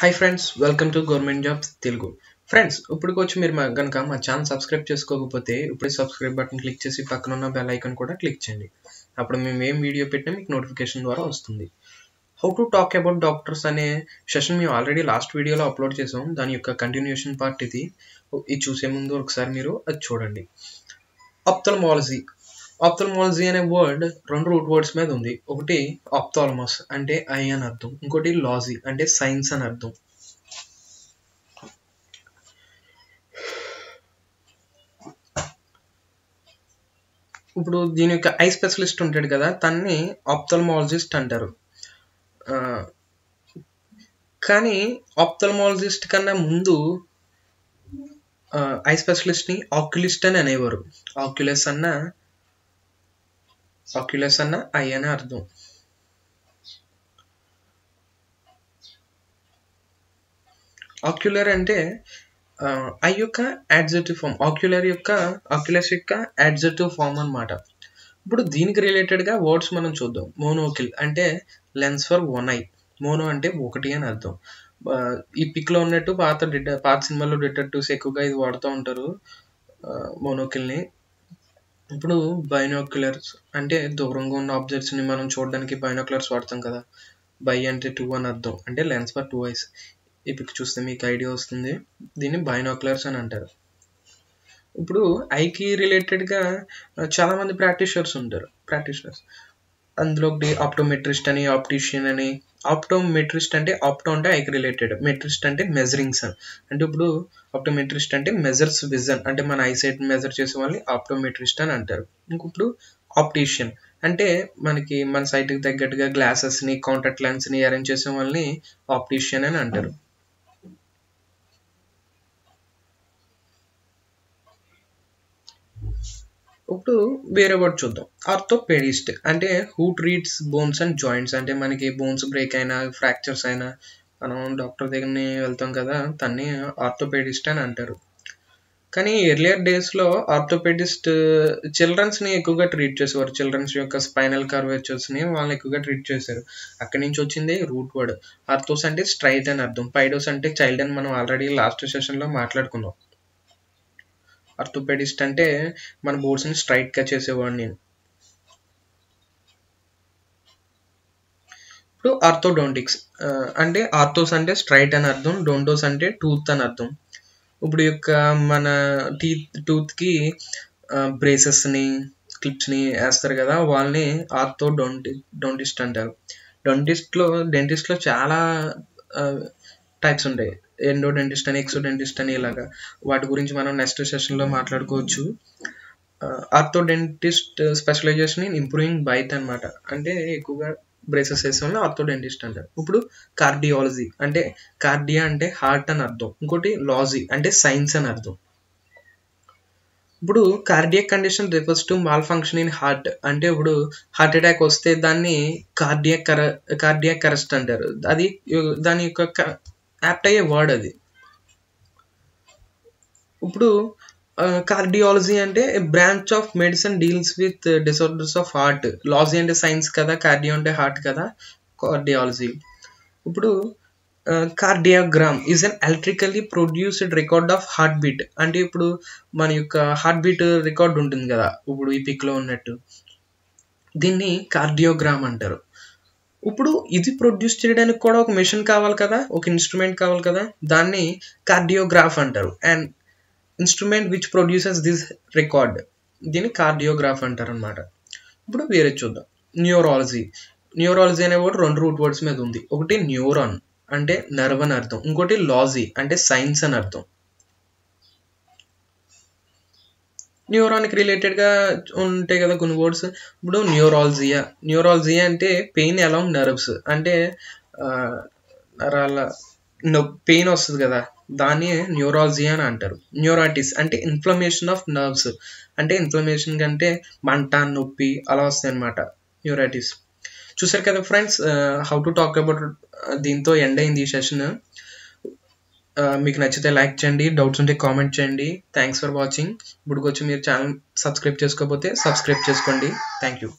Hi friends, welcome to Government Jobs Telugu. Friends, ippudukochu meer ganaka ma channel subscribe chesukovapothe ippude subscribe button click chesi pakkana unna bell icon kuda click cheyandi. Appudu mem em video pettina meeku notification dwara vastundi. How to talk about doctors ane session me already last video lo upload chesam, dani yokka continuation part idi. Ee chuse mundu okasari meeru adi chudandi. Ophthalmology. Ophthalmology అనే word రెండు root words మీద ఉంది. ఒకటి ఆప్థాల్మస్ అంటే I అని అర్థం, ఇంకోటి లాజీ అంటే సైన్స్ అని అర్థం. ఇప్పుడు దీని యొక్క ఐ స్పెషలిస్ట్ ఉంటాడు కదా, తన్ని ఆప్థాల్మాలజిస్ట్ అంటారు. కానీ ఆప్థాల్మాలజిస్ట్ కన్నా ముందు ఐ స్పెషలిస్ట్ని ఆక్యులిస్ట్ అని అనేవారు. ఆక్యులస్ అన్న ఐ అని అర్థం. ఆక్యులర్ అంటే ఐ యొక్క యాడ్జెక్టివ్ ఫామ్, ఆక్యులస్ యొక్క యాడ్జెక్టివ్ ఫామ్ అన్నమాట. ఇప్పుడు దీనికి రిలేటెడ్గా వర్డ్స్ మనం చూద్దాం. మోనోకిల్ అంటే lens for one eye, mono అంటే ఒకటి అని అర్థం. ఈ పిక్లో ఉన్నట్టు పాత సినిమాల్లో డిటెక్టివ్స్ ఎక్కువగా ఇది వాడుతూ ఉంటారు మోనోకిల్ని. ఇప్పుడు బైనాక్యులర్స్ అంటే దూరంగా ఉన్న ఆబ్జెక్ట్స్ని మనం చూడడానికి బైనాక్యులర్స్ వాడతాం కదా. బై అంటే టూ అని అర్థం, అంటే లెన్స్ ఫర్ టూ ఐస్. ఈ పిక్ చూస్తే మీకు ఐడియా వస్తుంది, దీన్ని బైనాక్యులర్స్ అని అంటారు. ఇప్పుడు ఐకి రిలేటెడ్గా చాలామంది ప్రాక్టీషనర్స్ ఉంటారు. అందులో ఒకటి ఆప్టోమెట్రిస్ట్ అని, ఆప్టిషియన్ అని. ఆప్టోమెట్రిస్ట్ అంటే ఆప్టో అంటే ఐకి రిలేటెడ్, మెట్రిస్ట్ అంటే మెజరింగ్స్ అని. అంటే ఇప్పుడు ఆప్టోమెట్రిస్ట్ అంటే మెజర్స్ విజన్, అంటే మన ఐసైట్ మెజర్ చేసే వాళ్ళని ఆప్టోమెట్రిస్ట్ అని అంటారు. ఇంకొకప్పుడు ఆప్టిషియన్ అంటే మనకి మన సైట్కి తగ్గట్టుగా గ్లాసెస్ని, కాంటాక్ట్ లెన్స్ని అరేంజ్ చేసే వాళ్ళని ఆప్టిషియన్ అని అంటారు. ఇప్పుడు వేరే వర్డ్ చూద్దాం. ఆర్థోపెడిస్ట్ అంటే who treats bones and joints, అంటే మనకి బోన్స్ బ్రేక్ అయినా ఫ్రాక్చర్స్ అయినా మనం డాక్టర్ దగ్గరని వెళ్తాం కదా, తన్ని ఆర్థోపెడిస్ట్ అని అంటారు. కానీ ఎర్లియర్ డేస్లో ఆర్థోపెడిస్ట్ చిల్డ్రన్స్ని ఎక్కువగా ట్రీట్ చేసేవారు. చిల్డ్రన్స్ యొక్క స్పైనల్ కర్వేచర్స్ని వాళ్ళని ఎక్కువగా ట్రీట్ చేశారు. అక్కడి నుంచి వచ్చింది రూట్ వర్డ్. ఆర్థోస్ అంటే స్ట్రైట్ అని అర్థం, పైడోస్ అంటే చైల్డ్ అని మనం ఆల్రెడీ లాస్ట్ సెషన్లో మాట్లాడుకున్నాం. ఆర్థోపెడిస్ట్ అంటే మన బోర్డ్స్ని స్ట్రైట్గా చేసేవాడిని. ఇప్పుడు ఆర్థో డోంటిక్స్ అంటే ఆర్థోస్ అంటే స్ట్రైట్ అని అర్థం, డోంటోస్ అంటే టూత్ అని అర్థం. ఇప్పుడు యొక్క మన టూత్కి బ్రేసెస్ని, క్లిప్స్ని వేస్తారు కదా, వాళ్ళని ఆర్థో డోంటిస్ట్ అంటారు. డెంటిస్ట్లో చాలా టైప్స్ ఉంటాయి, ఎండో డెంటిస్ట్ అని, ఎక్సో డెంటిస్ట్ అని. ఇలాగా వాటి గురించి మనం నెక్స్ట్ సెషన్లో మాట్లాడుకోవచ్చు. Ortho dentist specialisation in improving bite అనమాట, అంటే ఎక్కువగా బ్రేసెస్ వేసేవాళ్ళని ఆర్థో డెంటిస్ట్ అంటారు. ఇప్పుడు కార్డియాలజీ అంటే కార్డియా అంటే హార్ట్ అని అర్థం, ఇంకోటి లాజీ అంటే సైన్స్ అని అర్థం. ఇప్పుడు cardiac condition refers to malfunction in heart, అంటే ఇప్పుడు హార్ట్ అటాక్ వస్తే దాన్ని కార్డియాక్ అరెస్ట్ అంటారు. అది దాని యొక్క యాప్ట్ అయ్యే వర్డ్ అది. ఇప్పుడు కార్డియాలజీ అంటే branch of medicine deals with disorders of heart. Logy అంటే సైన్స్ కదా, కార్డియో అంటే హార్ట్ కదా, కార్డియాలజీ. ఇప్పుడు cardiogram is an electrically produced record of heartbeat, అంటే ఇప్పుడు మన యొక్క హార్ట్ బీట్ రికార్డ్ ఉంటుంది కదా, ఇప్పుడు ఈ పిక్లో ఉన్నట్టు, దీన్ని కార్డియోగ్రామ్ అంటారు. ఇప్పుడు ఇది ప్రొడ్యూస్ చేయడానికి కూడా ఒక మెషిన్ కావాలి కదా, ఒక ఇన్స్ట్రుమెంట్ కావాలి కదా, దాన్ని కార్డియోగ్రాఫ్ అంటారు. And instrument which produces this record, దీన్ని కార్డియోగ్రాఫ్ అంటారు అనమాట. ఇప్పుడు వేరే చూద్దాం. న్యూరాలజీ అనే వర్డ్ రెండు రూట్ వర్డ్స్ మీద ఉంది. ఒకటి న్యూరాన్ అంటే నర్వ్ అని అర్థం, ఇంకోటి లాజీ అంటే సైన్స్ అని అర్థం. న్యూరాన్కి రిలేటెడ్గా ఉంటాయి కదా కొన్ని వర్డ్స్. ఇప్పుడు న్యూరాలజియా అంటే పెయిన్ అలాంగ్ నర్వ్స్, అంటే నరాల పెయిన్ వస్తుంది కదా, దాన్ని న్యూరాలజియా అని అంటారు. న్యూరాటిస్ అంటే ఇన్ఫ్లమేషన్ ఆఫ్ నర్వ్స్, అంటే ఇన్ఫ్లమేషన్ కంటే మంట, నొప్పి అలా వస్తాయి అనమాట న్యూరాటిస్. చూసారు కదా friends, how to talk about దీంతో ఎండ్ అయింది ఈ సెషన్. మీకు నచ్చితే లైక్ చేయండి, డౌట్స్ ఉంటే కామెంట్ చేయండి. Thanks for watching. ఇప్పుడు వచ్చి మీరు ఛానల్ సబ్స్క్రైబ్ చేసుకోకపోతే సబ్స్క్రైబ్ చేసుకోండి. Thank you.